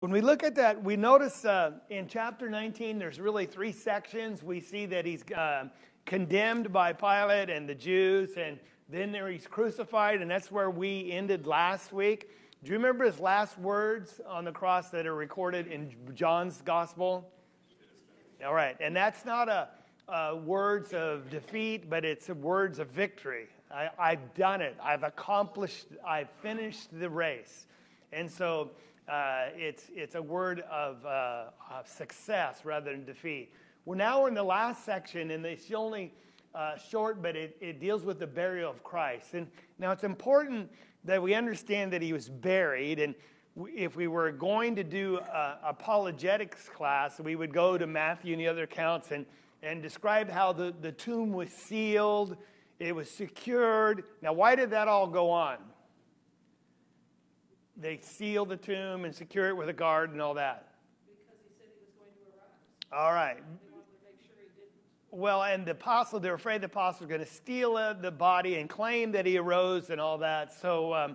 When we look at that, we notice in chapter 19, there's really three sections. We see that he's condemned by Pilate and the Jews, and then there he's crucified, and that's where we ended last week. Do you remember his last words on the cross that are recorded in John's gospel? All right, and that's not words of defeat, but it's words of victory. I've done it. I've accomplished. I've finished the race. And so it's a word of success rather than defeat. Well, now we're in the last section, and it's only short, but it deals with the burial of Christ. And now it's important that we understand that he was buried. And if we were going to do an apologetics class, we would go to Matthew and the other accounts and describe how the tomb was sealed. It was secured. Now, why did that all go on? They sealed the tomb and secured it with a guard and all that. Because he said he was going to arise. All right. They wanted to make sure he didn't. Well, and the apostles, they were afraid the apostles were going to steal the body and claim that he arose and all that. So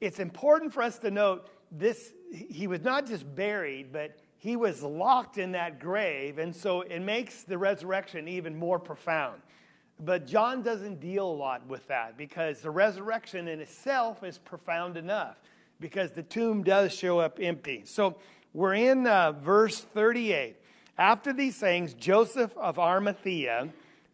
it's important for us to note this. He was not just buried, but he was locked in that grave. And so it makes the resurrection even more profound. But John doesn't deal a lot with that because the resurrection in itself is profound enough because the tomb does show up empty. So we're in verse 38. After these things, Joseph of Arimathea,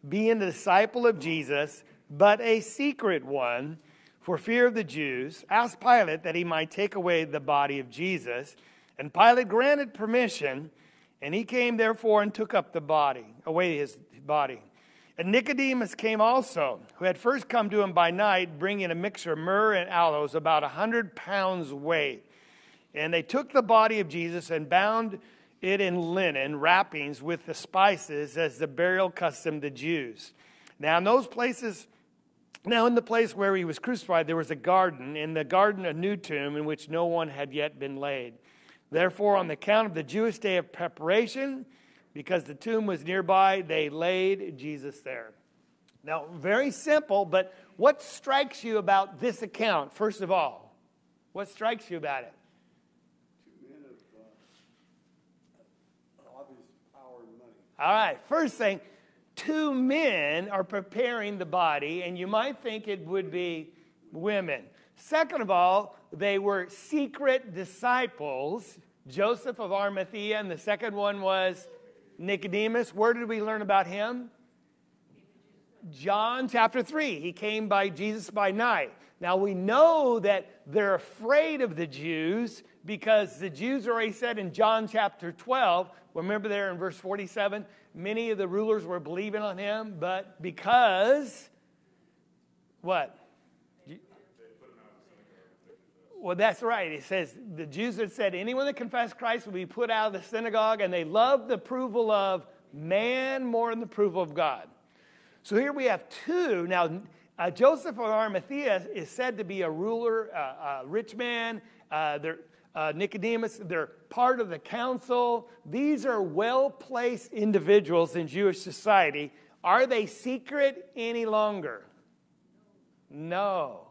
being the disciple of Jesus, but a secret one, for fear of the Jews, asked Pilate that he might take away the body of Jesus. And Pilate granted permission, and he came therefore and took up the body, away his body. And Nicodemus came also, who had first come to him by night, bringing a mixture of myrrh and aloes, about 100 pounds weight. And they took the body of Jesus and bound it in linen wrappings with the spices, as the burial custom the Jews. Now in those places, now in the place where he was crucified, there was a garden. In the garden, a new tomb in which no one had yet been laid. Therefore, on the account of the Jewish day of preparation, because the tomb was nearby, they laid Jesus there. Now, very simple, but what strikes you about this account, first of all? What strikes you about it? Two men of obvious power and money. All right, first thing, two men are preparing the body, and you might think it would be women. Second of all, they were secret disciples, Joseph of Arimathea, and the second one was Nicodemus. Where did we learn about him? John chapter 3. He came by Jesus by night. Now we know that they're afraid of the Jews because the Jews already said in John chapter 12, remember there in verse 47, many of the rulers were believing on him, but because what? Well, that's right. It says the Jews had said anyone that confessed Christ would be put out of the synagogue, and they loved the approval of man more than the approval of God. So here we have two. Now, Joseph of Arimathea is said to be a ruler, a rich man. Nicodemus, they're part of the council. These are well-placed individuals in Jewish society. Are they secret any longer? No.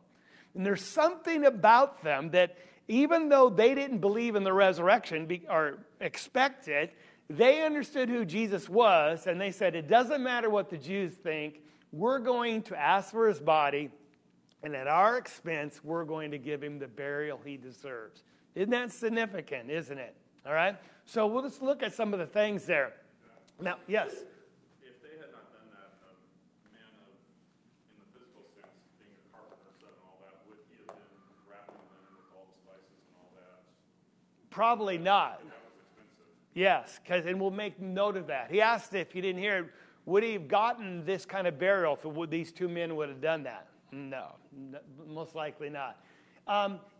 And there's something about them that even though they didn't believe in the resurrection or expect it, they understood who Jesus was, and they said, it doesn't matter what the Jews think. We're going to ask for his body, and at our expense, we're going to give him the burial he deserves. Isn't that significant, isn't it? All right? So we'll just look at some of the things there. Now, yes? Probably not. Yes, and we'll make note of that. He asked if you didn't hear it, would he have gotten this kind of burial if these two men would have done that? No, most likely not.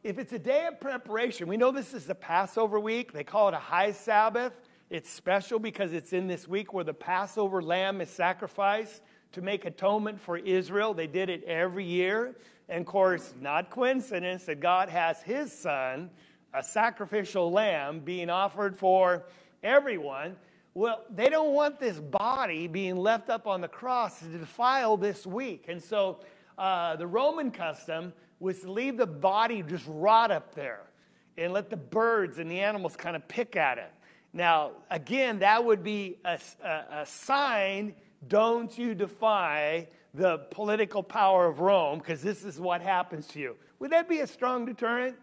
If it's a day of preparation, we know this is the Passover week. They call it a high Sabbath. It's special because it's in this week where the Passover lamb is sacrificed to make atonement for Israel. They did it every year. And, of course, not coincidence that God has his son, a sacrificial lamb being offered for everyone. Well, they don't want this body being left up on the cross to defile this week. And so the Roman custom was to leave the body just rot up there. and let the birds and the animals kind of pick at it. Now, again, that would be a sign, don't you defy the political power of Rome, because this is what happens to you. Would that be a strong deterrent?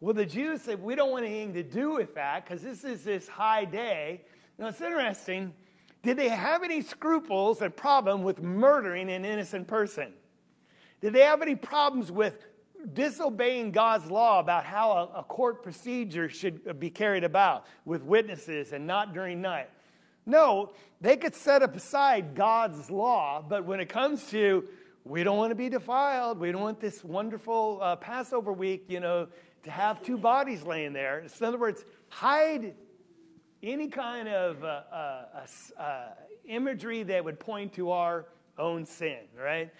Well, the Jews said, we don't want anything to do with that, because this is this high day. Now, it's interesting. Did they have any scruples and problem with murdering an innocent person? Did they have any problems with disobeying God's law about how a court procedure should be carried about with witnesses and not during night? No, they could set aside God's law, but when it comes to, we don't want to be defiled, we don't want this wonderful Passover week, you know, to have two bodies laying there. In other words, hide any kind of imagery that would point to our own sin, right?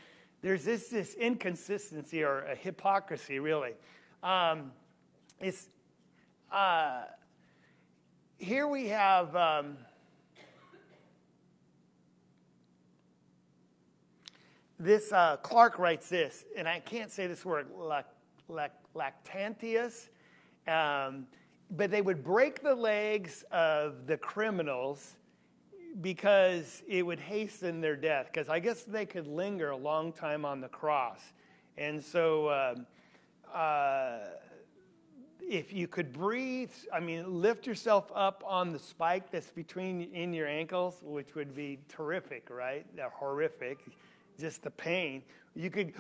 There's this inconsistency or a hypocrisy, really. Here we have... This Clark writes this, and I can't say this word, Lactantius, but they would break the legs of the criminals because it would hasten their death, because I guess they could linger a long time on the cross. And so if you could breathe, I mean, lift yourself up on the spike that's in your ankles, which would be terrific, right? They're horrific. Just the pain, you could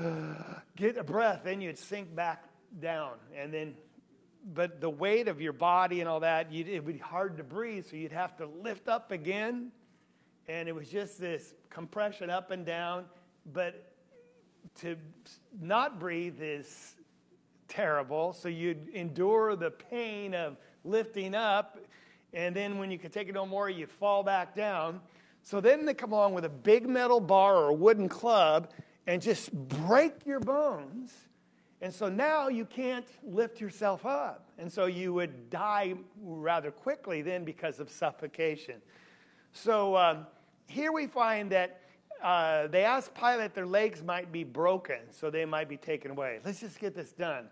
get a breath and you'd sink back down. And then, but the weight of your body and all that, it would be hard to breathe, so you'd have to lift up again. And it was just this compression up and down. But to not breathe is terrible, so you'd endure the pain of lifting up. And then when you could take it no more, you fall back down. So then they come along with a big metal bar or a wooden club and just break your bones. And so now you can't lift yourself up. And so you would die rather quickly then because of suffocation. So here we find that they asked Pilate their legs might be broken, so they might be taken away. Let's just get this done.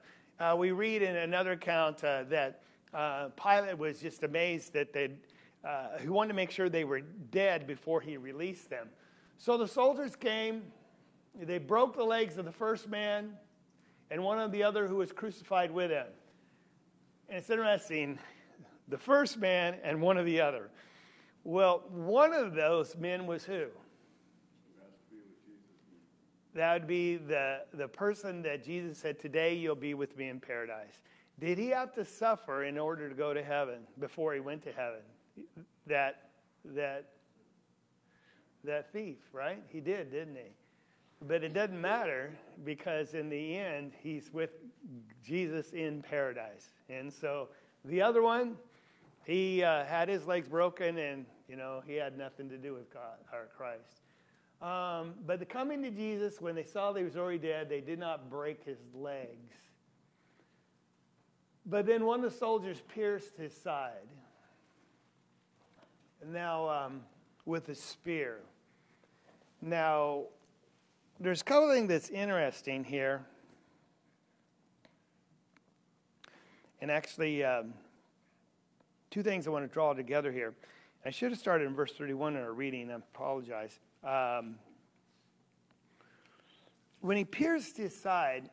We read in another account that Pilate was just amazed that they'd he wanted to make sure they were dead before he released them. So the soldiers came. They broke the legs of the first man and one of the other who was crucified with him. And it's interesting, the first man and one of the other. Well, one of those men was who? That would be the person that Jesus said, today you'll be with me in paradise. Did he have to suffer in order to go to heaven before he went to heaven? That thief, right? He did, didn't he? But it doesn't matter, because in the end, he's with Jesus in paradise. And so the other one, he had his legs broken, and you know he had nothing to do with God or Christ. But the coming to Jesus, when they saw that he was already dead, they did not break his legs. But then one of the soldiers pierced his side. Now, with a spear. Now, there's a couple of things that's interesting here. And actually, two things I want to draw together here. I should have started in verse 31 in our reading. I apologize. When he pierced his side,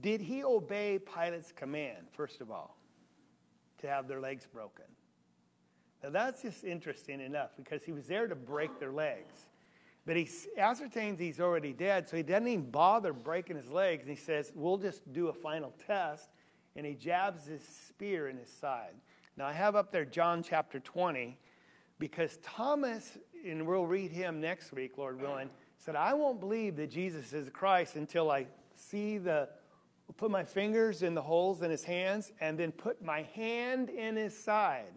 did he obey Pilate's command, first of all, to have their legs broken? Now, that's just interesting enough, because he was there to break their legs. But he ascertains he's already dead, so he doesn't even bother breaking his legs. And he says, we'll just do a final test. And he jabs his spear in his side. Now, I have up there John chapter 20, because Thomas, and we'll read him next week, Lord willing, said, I won't believe that Jesus is Christ until I see put my fingers in the holes in his hands and then put my hand in his side.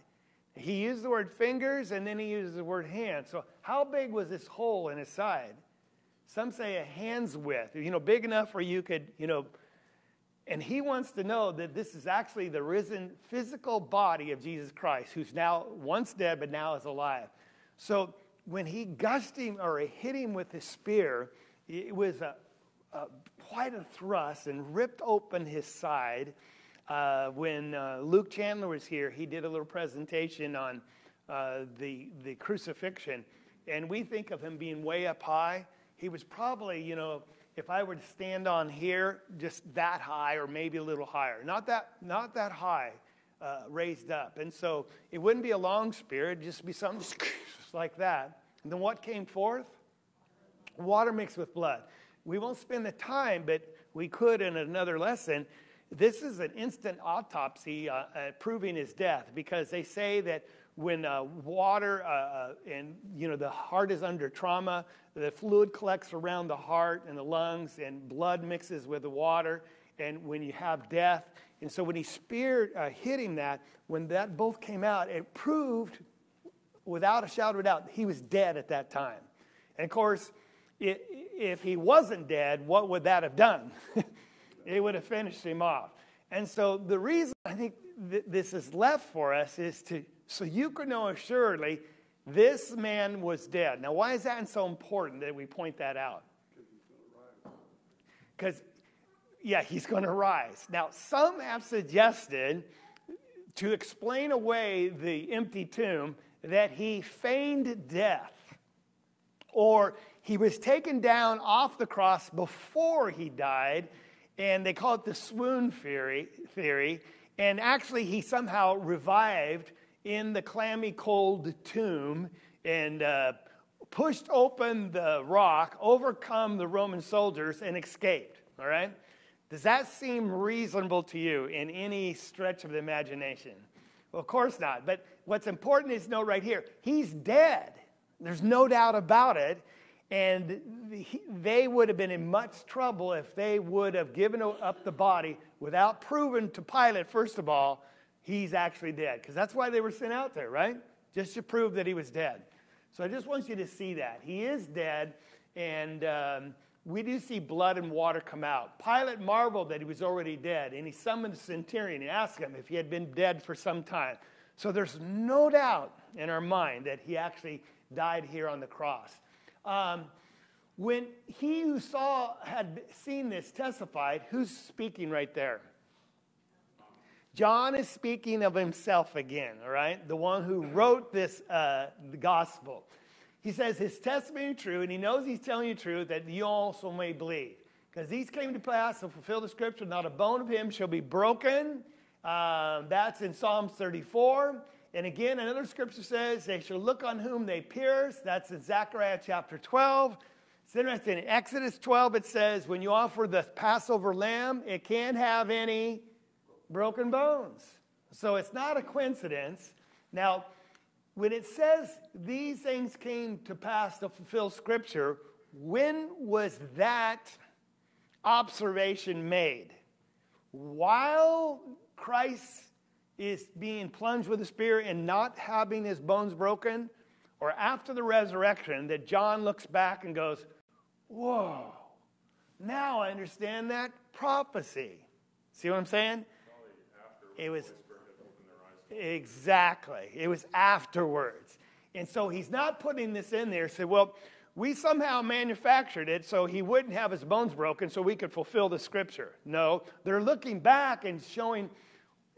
He used the word fingers, and then he uses the word hand. So how big was this hole in his side? Some say a hand's width, you know, big enough where you could, you know. And he wants to know that this is actually the risen physical body of Jesus Christ, who's now once dead but now is alive. So when he gushed him or hit him with his spear, it was quite a thrust and ripped open his side. When Luke Chandler was here, he did a little presentation on the crucifixion. And we think of him being way up high. He was probably, you know, if I were to stand on here, just that high or maybe a little higher. Not that high, raised up. And so it wouldn't be a long spear. It'd just be something just like that. And then what came forth? Water mixed with blood. We won't spend the time, but we could in another lesson. This is an instant autopsy proving his death, because they say that when water and, you know, the heart is under trauma, the fluid collects around the heart and the lungs, and blood mixes with the water, and when you have death. And so when he speared, hitting that, when that both came out, it proved without a shadow of a doubt he was dead at that time. And of course, if he wasn't dead, what would that have done? It would have finished him off. And so the reason I think this is left for us is to, so you can know assuredly this man was dead. Now, why is that so important that we point that out? Because, yeah, he's going to rise. Now, some have suggested to explain away the empty tomb that he feigned death, or he was taken down off the cross before he died. And they call it the swoon theory. And actually, he somehow revived in the clammy, cold tomb and pushed open the rock, overcome the Roman soldiers, and escaped. All right? Does that seem reasonable to you in any stretch of the imagination? Well, of course not. But what's important is, no, right here, he's dead. There's no doubt about it. And they would have been in much trouble if they would have given up the body without proving to Pilate, first of all, he's actually dead. Because that's why they were sent out there, right? Just to prove that he was dead. So I just want you to see that. He is dead, and we do see blood and water come out. Pilate marveled that he was already dead, and he summoned the centurion and asked him if he had been dead for some time. So there's no doubt in our mind that he actually died here on the cross. When he who had seen this testified, who's speaking right there? John is speaking of himself again, all right? The one who wrote this the gospel. He says his testimony is true, and he knows he's telling you truth, that you also may believe. Because these came to pass to fulfill the scripture, not a bone of him shall be broken. That's in Psalms 34. And again, another scripture says, they shall look on whom they pierce. That's in Zechariah chapter 12. It's interesting. In Exodus 12, it says, when you offer the Passover lamb, it can't have any broken bones. So it's not a coincidence. Now, when it says these things came to pass to fulfill scripture, when was that observation made? While Christ is being plunged with a spear and not having his bones broken, or after the resurrection, that John looks back and goes, whoa, now I understand that prophecy. See what I'm saying? It was exactly. It was afterwards. And so he's not putting this in there. Say, well, we somehow manufactured it so he wouldn't have his bones broken so we could fulfill the scripture. No, they're looking back and showing,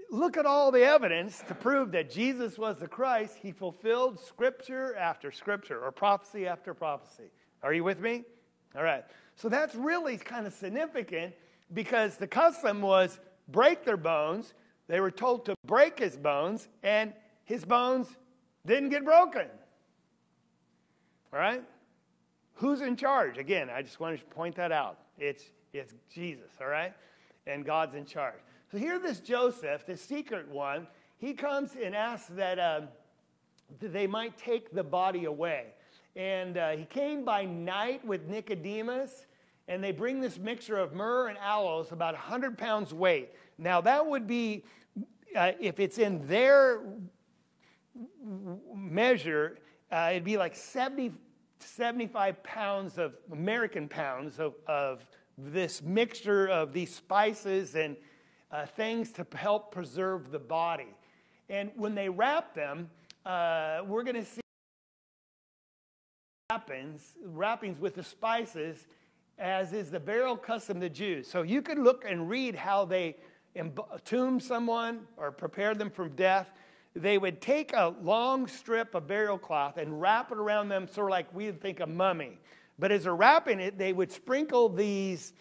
look at all the evidence to prove that Jesus was the Christ. He fulfilled scripture after scripture, or prophecy after prophecy. Are you with me? All right. So that's really kind of significant, because the custom was break their bones. They were told to break his bones, and his bones didn't get broken. All right. Who's in charge? Again, I just wanted to point that out. It's Jesus. All right. And God's in charge. So here this Joseph, the secret one, he comes and asks that they might take the body away. And he came by night with Nicodemus, and they bring this mixture of myrrh and aloes, about 100 pounds weight. Now that would be, if it's in their measure, it'd be like 70 to 75 pounds of American pounds of this mixture of these spices and things to help preserve the body. And when they wrap them, we're going to see wrappings with the spices, as is the burial custom of the Jews. So you can look and read how they entomb someone or prepare them from death, they would take a long strip of burial cloth and wrap it around them, sort of like we would think a mummy. But as they're wrapping it, they would sprinkle these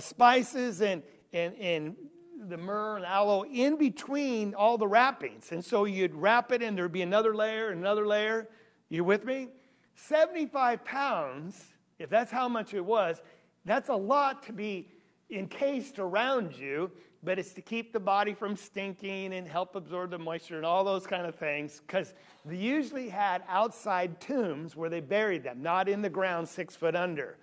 spices and the myrrh and aloe in between all the wrappings. And so you'd wrap it and there'd be another layer, another layer. You with me? 75 pounds, if that's how much it was, that's a lot to be encased around you, but it's to keep the body from stinking and help absorb the moisture and all those kind of things, because they usually had outside tombs where they buried them, not in the ground 6 foot under.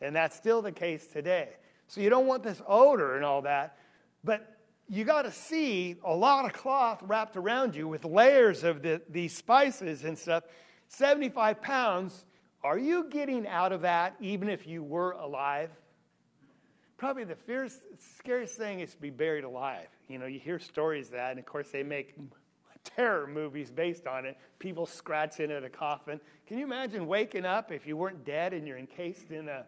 And that's still the case today. So you don't want this odor and all that, but you got to see a lot of cloth wrapped around you with layers of these spices and stuff. 75 pounds, are you getting out of that even if you were alive? Probably the scariest thing is to be buried alive. You know, you hear stories of that, and of course they make terror movies based on it. People scratching at a coffin. Can you imagine waking up if you weren't dead and you're encased in a...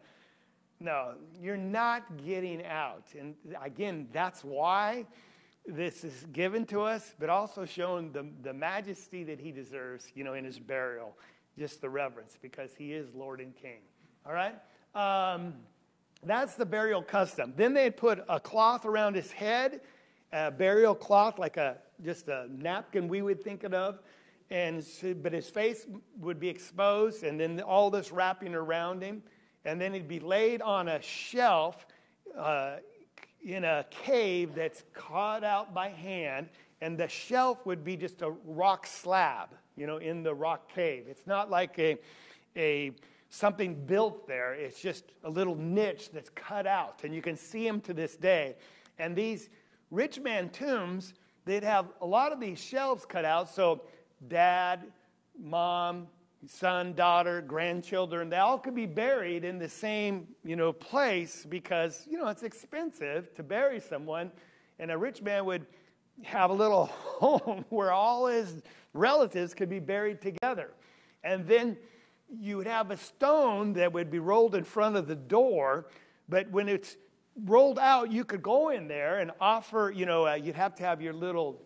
No, you're not getting out. And again, that's why this is given to us, but also showing the majesty that he deserves, you know, in his burial. Just the reverence, because he is Lord and King. All right? That's the burial custom. Then they had put a cloth around his head, a burial cloth, like just a napkin we would think it of, but his face would be exposed, and then all this wrapping around him. And then he'd be laid on a shelf in a cave that's cut out by hand, and the shelf would be just a rock slab, you know, in the rock cave. It's not like a something built there. It's just a little niche that's cut out, and you can see them to this day. And these rich man tombs, they'd have a lot of these shelves cut out, so dad, mom, son, daughter, grandchildren, they all could be buried in the same, you know, place, because, you know, it's expensive to bury someone. And a rich man would have a little home where all his relatives could be buried together. And then you would have a stone that would be rolled in front of the door, but when it's rolled out, you could go in there and offer, you know, you'd have to have your little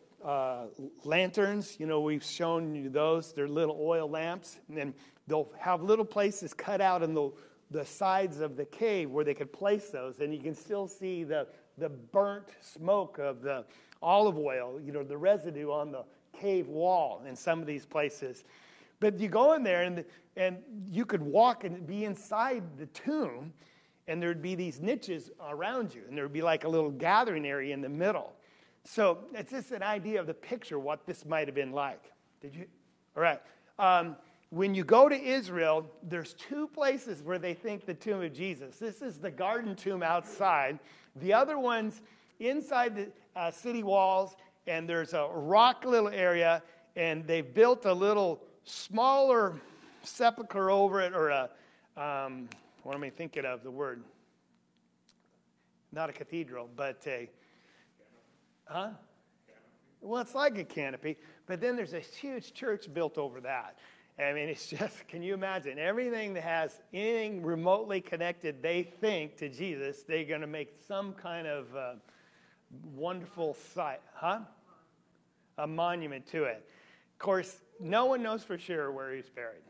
lanterns, you know, we've shown you those, they're little oil lamps, and then they'll have little places cut out in the sides of the cave where they could place those, and you can still see the burnt smoke of the olive oil, you know, the residue on the cave wall in some of these places. But you go in there, and you could walk and be inside the tomb, and there'd be these niches around you, and there'd be like a little gathering area in the middle. So it's just an idea of the picture, what this might have been like. Did you? All right. When you go to Israel, there's two places where they think the tomb of Jesus. This is the garden tomb outside. The other one's inside the city walls, and there's a rock little area, and they've built a little smaller sepulcher over it, or a, what am I thinking of the word? Not a cathedral, but a... Huh? Well, it's like a canopy, but then there's a huge church built over that. I mean, it's just, can you imagine? Everything that has anything remotely connected, they think, to Jesus, they're going to make some kind of wonderful site, huh? A monument to it. Of course, no one knows for sure where he's buried.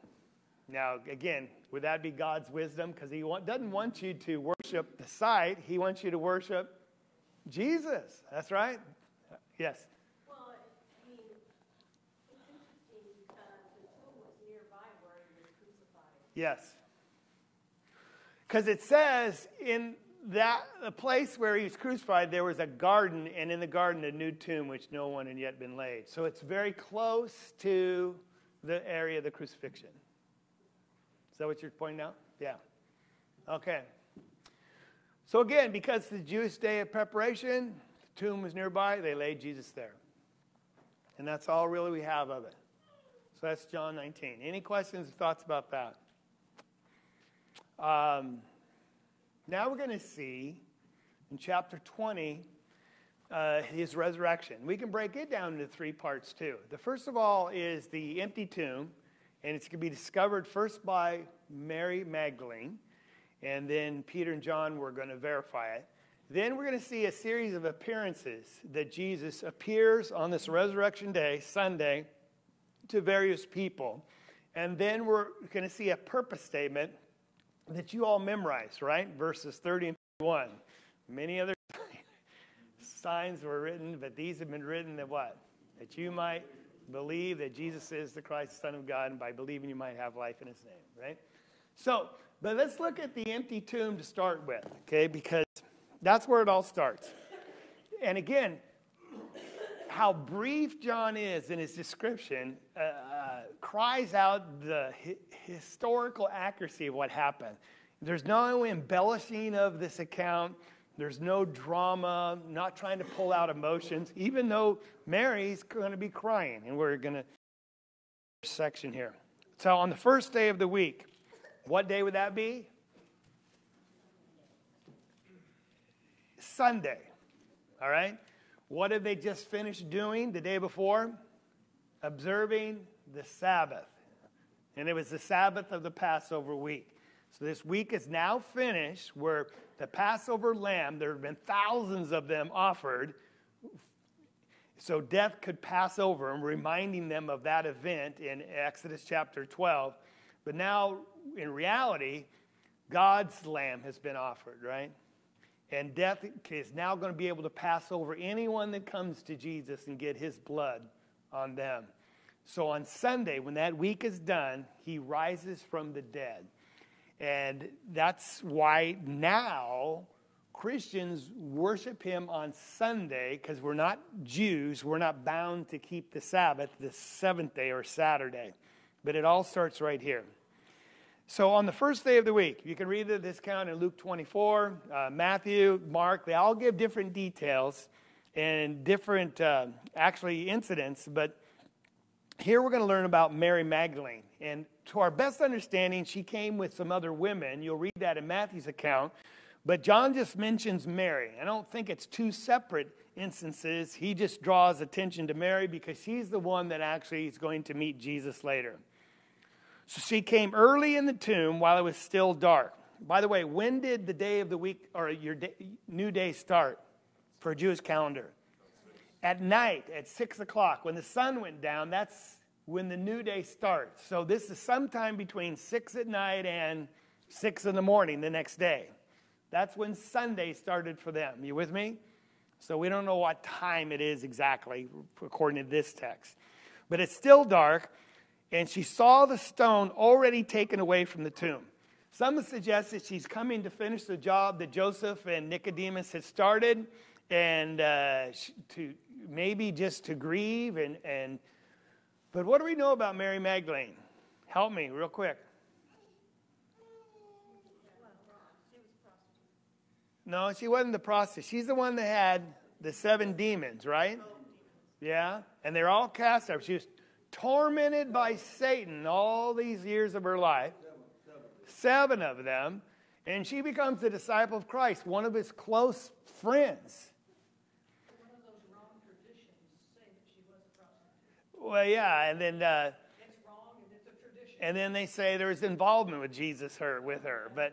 Now, again, would that be God's wisdom? Because he doesn't want you to worship the site. He wants you to worship Jesus, that's right. Yes. Well, I mean, it's interesting. The tomb was nearby where he was crucified. Yes. Because it says in that the place where he was crucified, there was a garden, and in the garden a new tomb which no one had yet been laid. So it's very close to the area of the crucifixion. Is that what you're pointing out? Yeah. Okay. So again, because the Jewish day of preparation, the tomb was nearby, they laid Jesus there. And that's all really we have of it. So that's John 19. Any questions or thoughts about that? Now we're going to see in chapter 20 his resurrection. We can break it down into three parts too. The first of all is the empty tomb, and it's going to be discovered first by Mary Magdalene. And then Peter and John were going to verify it. Then we're going to see a series of appearances that Jesus appears on this Resurrection Day, Sunday, to various people. And then we're going to see a purpose statement that you all memorize, right? Verses 30 and 31. Many other signs were written, but these have been written that what? That you might believe that Jesus is the Christ, the Son of God, and by believing you might have life in his name, right? So, but let's look at the empty tomb to start with, okay? Because that's where it all starts. And again, how brief John is in his description cries out the historical accuracy of what happened. There's no embellishing of this account. There's no drama, not trying to pull out emotions, even though Mary's going to be crying. And we're going to section here. So on the first day of the week, what day would that be? Sunday. All right? What have they just finished doing the day before? Observing the Sabbath. And it was the Sabbath of the Passover week. So this week is now finished where the Passover lamb, there have been thousands of them offered, so death could pass over, and reminding them of that event in Exodus chapter 12. But now, in reality, God's lamb has been offered, right? And death is now going to be able to pass over anyone that comes to Jesus and get his blood on them. So on Sunday, when that week is done, he rises from the dead. And that's why now Christians worship him on Sunday, because we're not Jews. We're not bound to keep the Sabbath, the seventh day or Saturday. But it all starts right here. So on the first day of the week, you can read this account in Luke 24, Matthew, Mark. They all give different details and different, actually, incidents. But here we're going to learn about Mary Magdalene. And to our best understanding, she came with some other women. You'll read that in Matthew's account. But John just mentions Mary. I don't think it's two separate instances. He just draws attention to Mary because she's the one that actually is going to meet Jesus later. So she came early in the tomb while it was still dark. By the way, when did the day of the week or your day, new day start for a Jewish calendar? At night, at 6 o'clock, when the sun went down, that's when the new day starts. So this is sometime between 6 at night and 6 in the morning the next day. That's when Sunday started for them. You with me? So we don't know what time it is exactly according to this text. But it's still dark. And she saw the stone already taken away from the tomb. Some suggest that she's coming to finish the job that Joseph and Nicodemus had started, and to maybe just to grieve. But what do we know about Mary Magdalene? Help me real quick. No, she wasn't the prostitute. She's the one that had the 7 demons, right? Yeah, and they're all cast out. She was tormented by Satan all these years of her life, 7 of them, and she becomes a disciple of Christ, one of his close friends. One of those wrong traditions say that she was a prostitute. Well, yeah, and then it's wrong and it's a tradition. And then they say there was involvement with Jesus, with her, but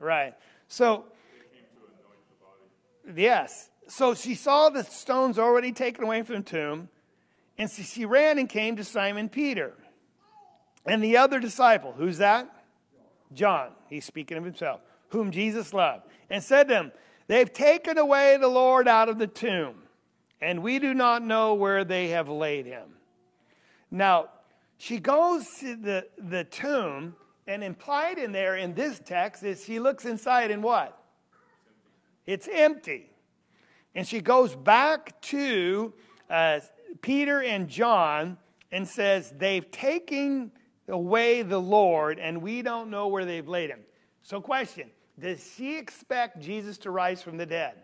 right. So she came to anoint the body. Yes, so she saw the stones already taken away from the tomb. And so she ran and came to Simon Peter and the other disciple. Who's that? John. He's speaking of himself, whom Jesus loved. And said to him, "They've taken away the Lord out of the tomb, and we do not know where they have laid him." Now, she goes to the tomb, and implied in there in this text is she looks inside and what? It's empty. And she goes back to Peter and John and says, "They've taken away the Lord, and we don't know where they've laid him." So question, does she expect Jesus to rise from the dead?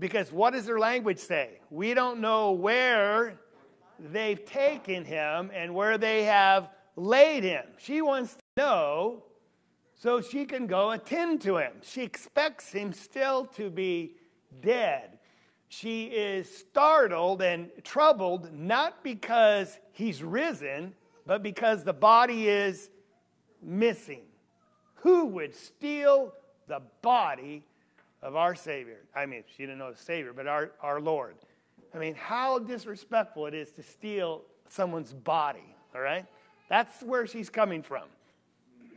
Because what does their language say? We don't know where they've taken him and where they have laid him. She wants to know so she can go attend to him. She expects him still to be dead. She is startled and troubled, not because he's risen, but because the body is missing. Who would steal the body of our Savior. I mean, she didn't know the Savior, but our Lord. I mean, how disrespectful it is to steal someone's body, all right? That's where she's coming from. The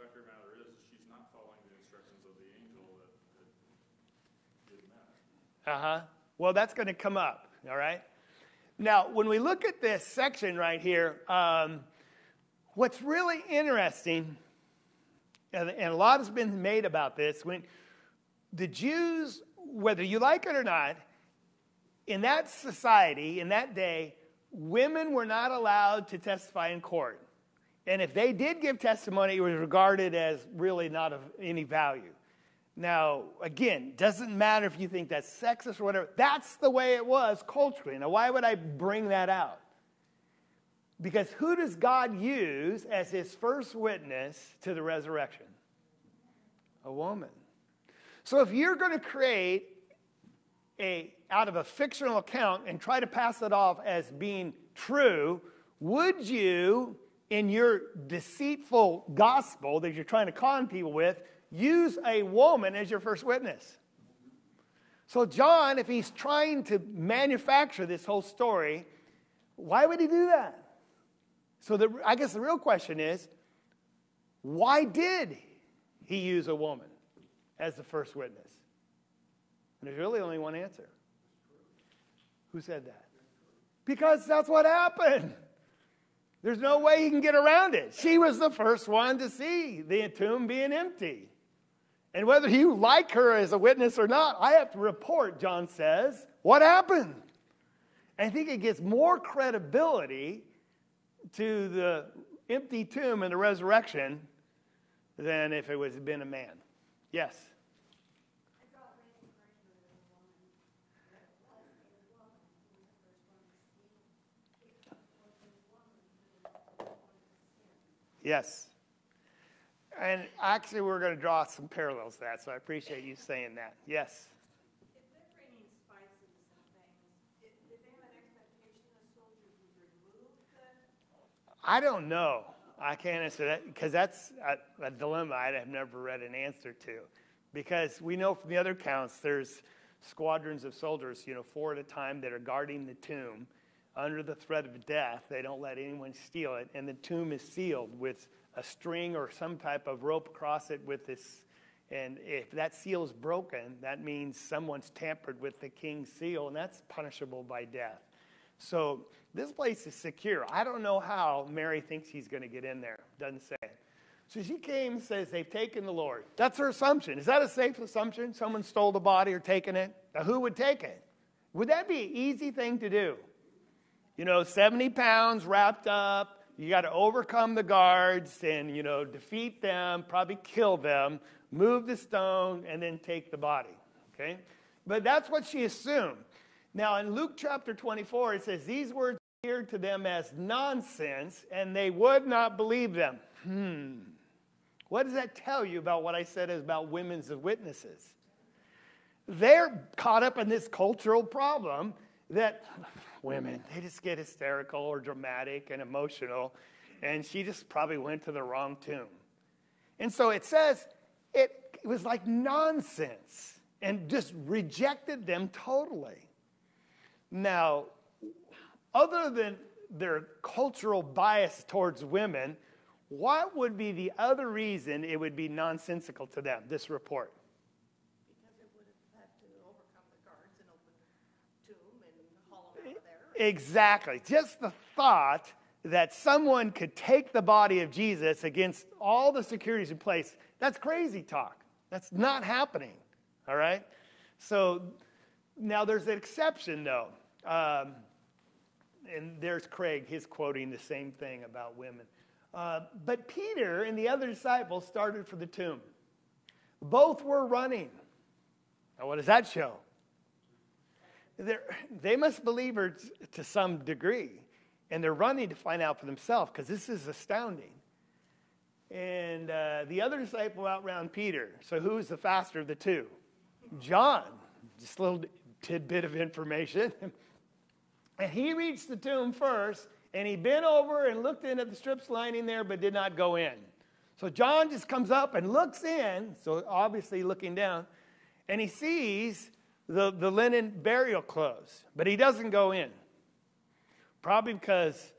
fact of the matter is, she's not following the instructions of the angel that didn't matter. Uh-huh. Well, that's going to come up, all right? Now, when we look at this section right here, what's really interesting, and a lot has been made about this, when the Jews, whether you like it or not, in that society, in that day, women were not allowed to testify in court. And if they did give testimony, it was regarded as really not of any value. Now, again, doesn't matter if you think that's sexist or whatever. That's the way it was culturally. Now, why would I bring that out? Because who does God use as his first witness to the resurrection? A woman. So if you're going to create out of a fictional account and try to pass it off as being true, would you, in your deceitful gospel that you're trying to con people with, use a woman as your first witness? So John, if he's trying to manufacture this whole story, why would he do that? So I guess the real question is, why did he use a woman as the first witness? And there's really only one answer. Who said that? Because that's what happened. There's no way he can get around it. She was the first one to see the tomb being empty. And whether you like her as a witness or not, I have to report, John says, what happened. I think it gives more credibility to the empty tomb and the resurrection than if it had been a man. Yes? Yes. And actually, we're going to draw some parallels to that, so I appreciate you saying that. Yes? I don't know. I can't answer that because that's a dilemma I have never read an answer to. Because we know from the other accounts there's squadrons of soldiers, four at a time, that are guarding the tomb under the threat of death. They don't let anyone steal it. And the tomb is sealed with a string or some type of rope across it with this. And if that seal is broken, that means someone's tampered with the king's seal, and that's punishable by death. So this place is secure. I don't know how Mary thinks he's going to get in there. Doesn't say. So she came and says, they've taken the Lord. That's her assumption. Is that a safe assumption? Someone stole the body or taken it? Now, who would take it? Would that be an easy thing to do? 70 pounds wrapped up. You got to overcome the guards and, defeat them, probably kill them, move the stone, and then take the body. Okay? But that's what she assumed. Now, in Luke chapter 24, it says, these words appeared to them as nonsense, and they would not believe them. What does that tell you about what I said is about women's witnesses? They're caught up in this cultural problem that women, they just get hysterical or dramatic and emotional, and she just probably went to the wrong tomb. And so it says it was like nonsense and just rejected them totally. Now, other than their cultural bias towards women, what would be the other reason it would be nonsensical to them, this report? Because it would have had to overcome the guards and open the tomb and haul them out of there. Exactly. Just the thought that someone could take the body of Jesus against all the securities in place, that's crazy talk. That's not happening, all right? So... Now, there's an exception, though. And there's Craig. He's quoting the same thing about women. But Peter and the other disciples started for the tomb. Both were running. Now, what does that show? They must believe her to some degree. And they're running to find out for themselves, because this is astounding. And the other disciple outran Peter. So who is the faster of the two? John. Just a little tidbit of information. And he reached the tomb first, and he bent over and looked in at the strips lining there, but did not go in. So John just comes up and looks in, so obviously looking down, and he sees the linen burial clothes, but he doesn't go in. Probably because,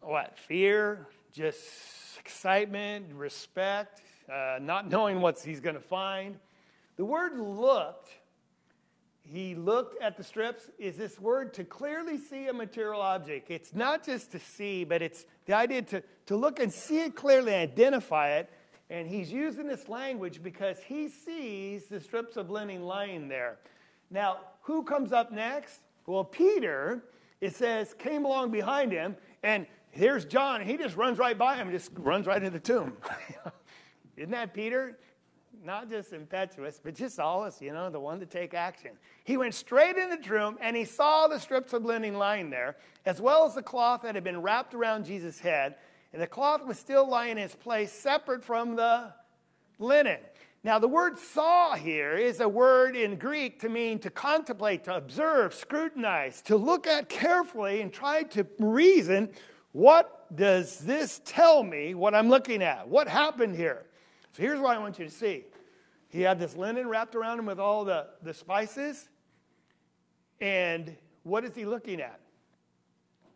what, fear, just excitement, respect, not knowing what he's going to find. The word looked, he looked at the strips, is this word to clearly see a material object. It's not just to see, but it's the idea to look and see it clearly, identify it. And he's using this language because he sees the strips of linen lying there. Now, who comes up next? Well, Peter, it says, came along behind him. And here's John. He just runs right by him, just runs right into the tomb. Isn't that Peter? Not just impetuous, but just always, you know, the one to take action. He went straight into the tomb, and he saw the strips of linen lying there, as well as the cloth that had been wrapped around Jesus' head. And the cloth was still lying in its place, separate from the linen. Now, the word saw here is a word in Greek to mean to contemplate, to observe, scrutinize, to look at carefully and try to reason, what does this tell me what I'm looking at? What happened here? So here's what I want you to see. He had this linen wrapped around him with all the spices. And what is he looking at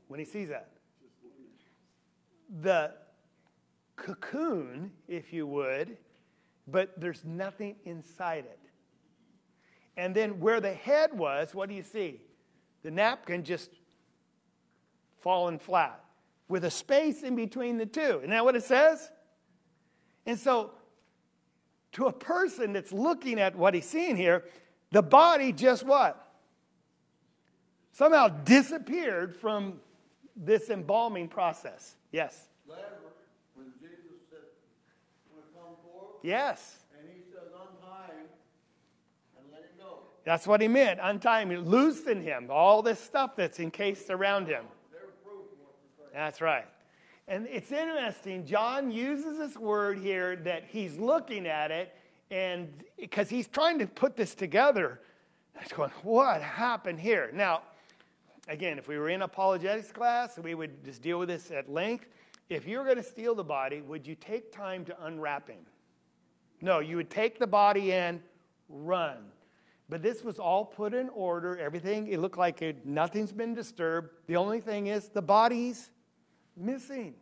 when he sees that? The cocoon, if you would, but there's nothing inside it. And then where the head was, what do you see? The napkin just fallen flat with a space in between the two. Isn't that what it says? And so to a person that's looking at what he's seeing here, the body just what? Somehow disappeared from this embalming process. Yes. Later, when Jesus said, "Want to come forward?" Yes. And he says, "Untie him and let him go." That's what he meant. Untie him, loosen him. All this stuff that's encased around him. Their proof was the same. That's right. And it's interesting. John uses this word here that he's looking at it, and because he's trying to put this together, he's going, "What happened here?" Now, again, if we were in apologetics class, we would just deal with this at length. If you're going to steal the body, would you take time to unwrap him? No, you would take the body and run. But this was all put in order. Everything, it looked like nothing's been disturbed. The only thing is the body's missing.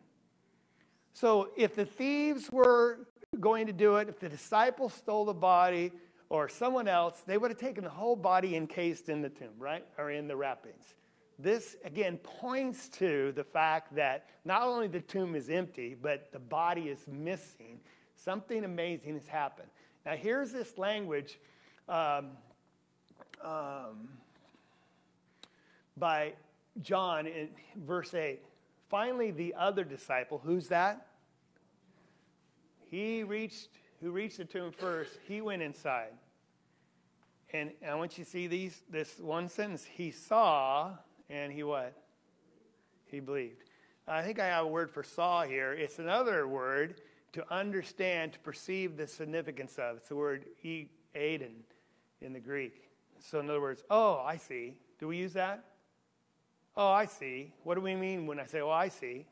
So if the thieves were going to do it, if the disciples stole the body or someone else, they would have taken the whole body encased in the tomb, right? Or in the wrappings. This, again, points to the fact that not only the tomb is empty, but the body is missing. Something amazing has happened. Now, here's this language by John in verse 8. Finally, the other disciple, who's that? Who reached the tomb first, he went inside. And I want you to see this one sentence. He saw... and he what? He believed. I think I have a word for saw here. It's another word to understand, to perceive the significance of. It's the word eidon in the Greek. So in other words, oh, I see. Do we use that? Oh, I see. What do we mean when I say, oh, I see?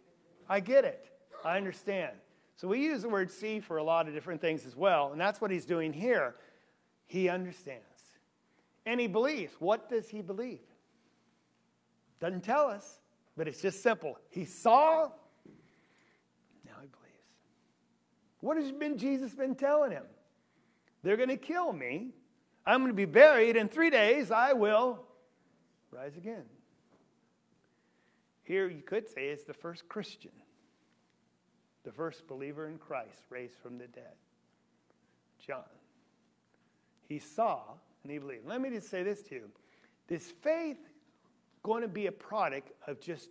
I get it. I understand. So we use the word see for a lot of different things as well. And that's what he's doing here. He understands. And he believes. What does he believe? Doesn't tell us, but it's just simple. He saw, now he believes. What has Jesus been telling him? They're going to kill me. I'm going to be buried. In 3 days, I will rise again. Here you could say it's the first Christian, the first believer in Christ raised from the dead, John. He saw and he believed. Let me just say this to you. This faith going to be a product of just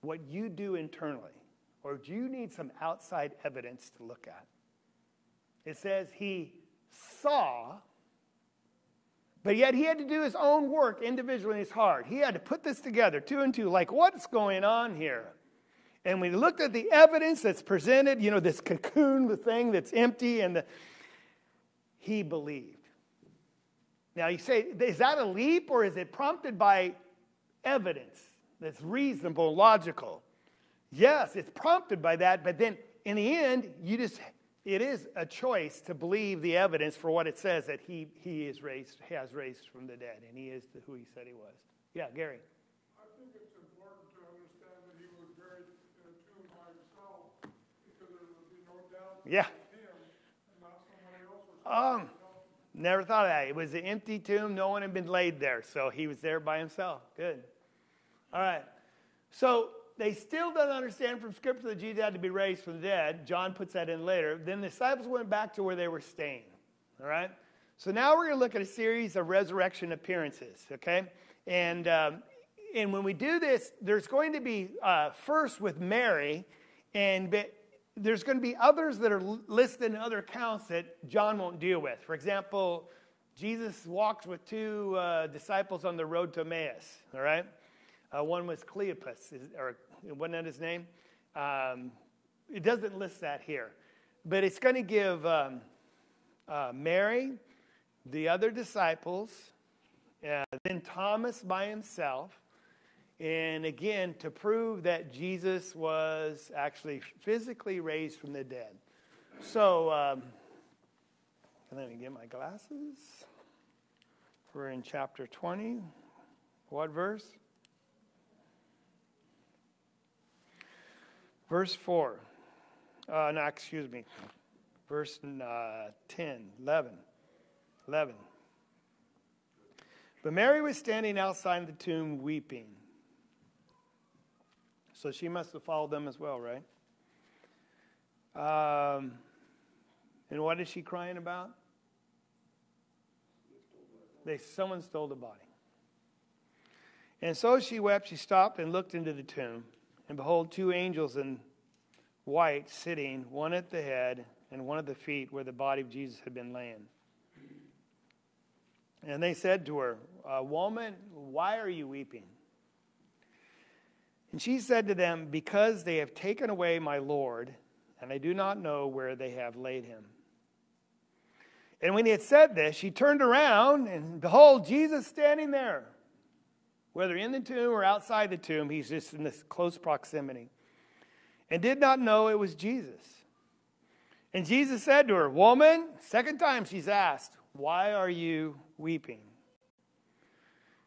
what you do internally, or do you need some outside evidence to look at? It says he saw, but yet he had to do his own work individually in his heart. He had to put this together, 2 and 2, like what's going on here? And we looked at the evidence that's presented, you know, this cocoon, the thing that's empty, and he believed. Now you say, is that a leap, or is it prompted by evidence that's reasonable, logical? Yes, it's prompted by that, but then in the end, it is a choice to believe the evidence for what it says, that he is raised, has raised from the dead, and he is who he said he was. Yeah, Gary. I think it's important to understand that he was buried in a tomb by himself, because there would be no doubt that it was him and not somebody else. Never thought of that. It was an empty tomb. No one had been laid there, so he was there by himself. Good. All right. So they still don't understand from Scripture that Jesus had to be raised from the dead. John puts that in later. Then the disciples went back to where they were staying. All right? So now we're going to look at a series of resurrection appearances, okay? And when we do this, there's going to be first with Mary, and there's going to be others that are listed in other accounts that John won't deal with. For example, Jesus walked with two disciples on the road to Emmaus, all right? One was Cleopas, or wasn't that his name? It doesn't list that here. But it's going to give Mary, the other disciples, then Thomas by himself. And again, to prove that Jesus was actually physically raised from the dead. So, let me get my glasses. We're in chapter 20. What verse? Verse 4, verse 11. But Mary was standing outside the tomb weeping. So she must have followed them as well, right? And what is she crying about? Someone stole the body. And so she wept. She stopped and looked into the tomb. And behold, two angels in white sitting, one at the head and one at the feet where the body of Jesus had been laying. And they said to her, Woman, why are you weeping? And she said to them, Because they have taken away my Lord, and I do not know where they have laid him. And when he had said this, she turned around, and behold, Jesus standing there. Whether in the tomb or outside the tomb, he's just in this close proximity. And did not know it was Jesus. And Jesus said to her, Woman, second time she's asked, Why are you weeping?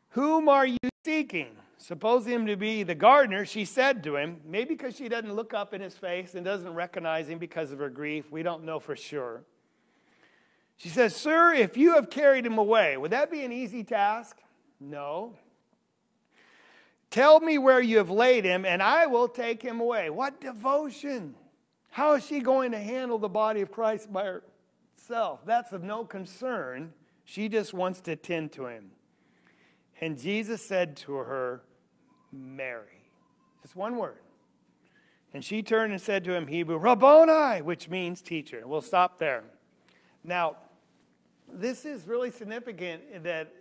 Whom are you seeking? Supposing him to be the gardener, she said to him, maybe because she doesn't look up in his face and doesn't recognize him because of her grief. We don't know for sure. She says, Sir, if you have carried him away, would that be an easy task? No. Tell me where you have laid him, and I will take him away. What devotion! How is she going to handle the body of Christ by herself? That's of no concern. She just wants to tend to him. And Jesus said to her, Mary. Just one word. And she turned and said to him, Hebrew, Rabboni, which means teacher. We'll stop there. Now, this is really significant that...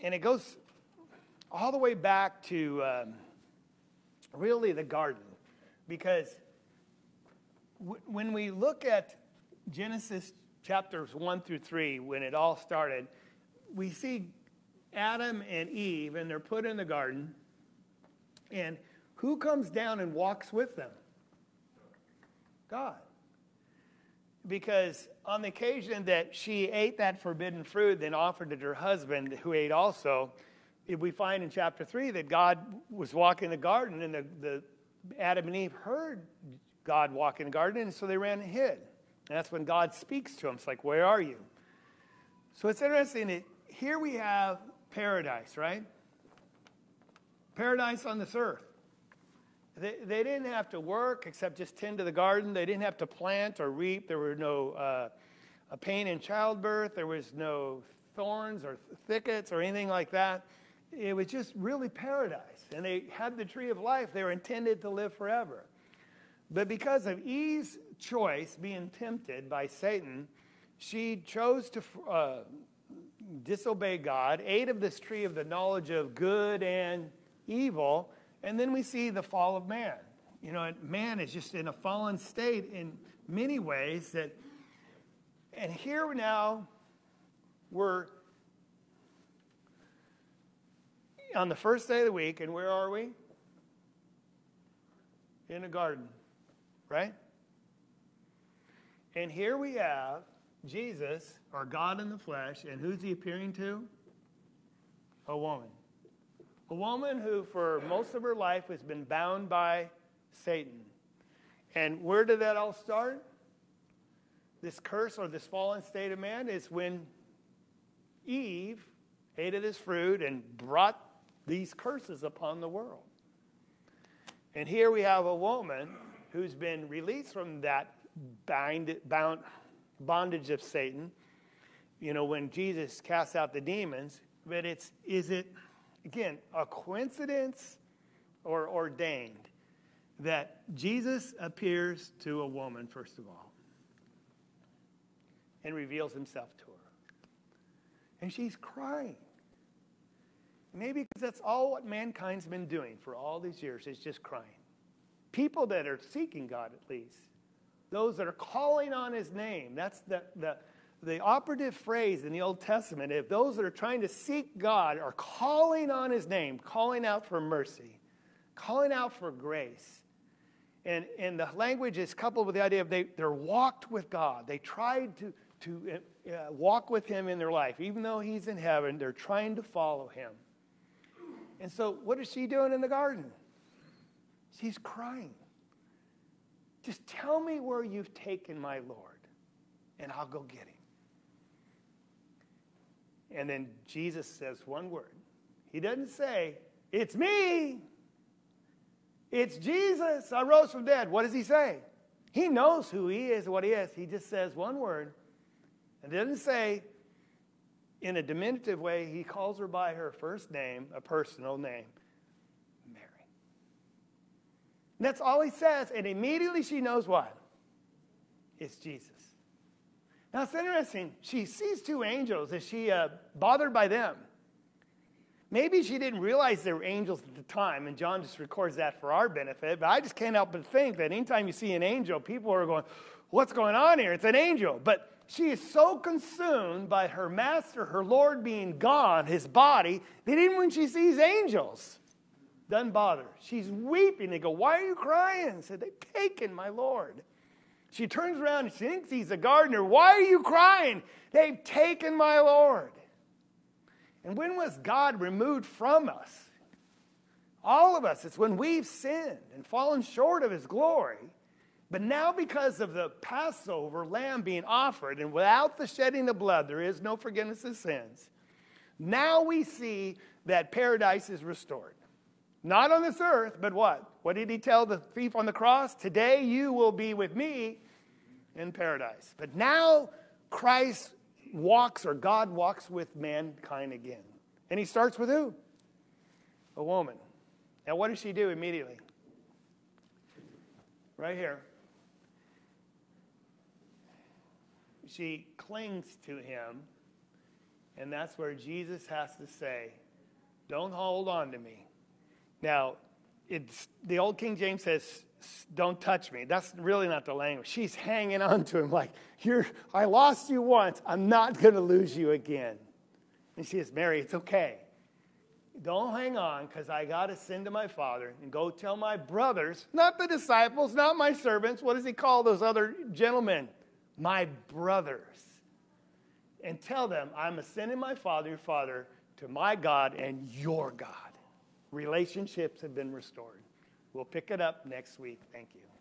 And it goes all the way back to really the garden. Because when we look at Genesis chapters 1 through 3, when it all started, we see Adam and Eve, and they're put in the garden. And who comes down and walks with them? God. Because on the occasion that she ate that forbidden fruit, then offered it to her husband, who ate also, we find in chapter 3 that God was walking in the garden, and the Adam and Eve heard God walk in the garden, and so they ran and hid. And that's when God speaks to them. It's like, where are you? So it's interesting that here we have paradise, right? Paradise on this earth. They didn't have to work except just tend to the garden. They didn't have to plant or reap. There were no pain in childbirth. There was no thorns or thickets or anything like that. It was just really paradise. And they had the tree of life. They were intended to live forever. But because of Eve's choice, being tempted by Satan, she chose to disobey God, ate of this tree of the knowledge of good and evil. And then we see the fall of man. You know, man is just in a fallen state in many ways. That, and here now we're on the first day of the week, and where are we? in a garden, right? And here we have Jesus, or God in the flesh, and who's he appearing to? A woman. A woman who for most of her life has been bound by Satan. And where did that all start? This curse or this fallen state of man is when Eve ate of this fruit and brought these curses upon the world. And here we have a woman who's been released from that bondage of Satan, you know, when Jesus casts out the demons. But is it, again, a coincidence or ordained that Jesus appears to a woman, first of all, and reveals himself to her? And she's crying. Maybe because that's all what mankind's been doing for all these years, is just crying. People that are seeking God, at least. Those that are calling on his name. That's the operative phrase in the Old Testament. If those that are trying to seek God are calling on his name, calling out for mercy, calling out for grace. And the language is coupled with the idea of they're walked with God. They tried to walk with him in their life. Even though he's in heaven, they're trying to follow him. And so what is she doing in the garden? She's crying. Just tell me where you've taken my Lord, and I'll go get him. And then Jesus says one word. He doesn't say, it's me. It's Jesus. I rose from the dead. What does he say? He knows who he is and what he is. He just says one word. And doesn't say, in a diminutive way, he calls her by her first name, a personal name, Mary. And that's all he says, and immediately she knows what? It's Jesus. Now, it's interesting. She sees two angels. Is she bothered by them? Maybe she didn't realize they were angels at the time, and John just records that for our benefit, but I just can't help but think that anytime you see an angel, people are going, what's going on here? It's an angel. But she is so consumed by her master, her Lord being gone, his body, that even when she sees angels, doesn't bother. She's weeping. They go, why are you crying? Said, they've taken my Lord. She turns around and she thinks he's a gardener. Why are you crying? They've taken my Lord. And when was God removed from us? All of us. It's when we've sinned and fallen short of his glory. But now because of the Passover lamb being offered, and without the shedding of blood, there is no forgiveness of sins. Now we see that paradise is restored. Not on this earth, but what? What did he tell the thief on the cross? Today you will be with me in paradise. But now Christ walks, or God walks with mankind again. And he starts with who? A woman. Now what does she do immediately? Right here. She clings to him, and that's where Jesus has to say, don't hold on to me. Now, it's the old King James says, don't touch me. That's really not the language. She's hanging on to him like, I lost you once. I'm not going to lose you again. And she says, Mary, it's okay. Don't hang on, because I got to send to my father and go tell my brothers, not the disciples, not my servants. What does he call those other gentlemen? My brothers. And tell them, I'm ascending my father, your father, to my God and your God. Relationships have been restored. We'll pick it up next week. Thank you.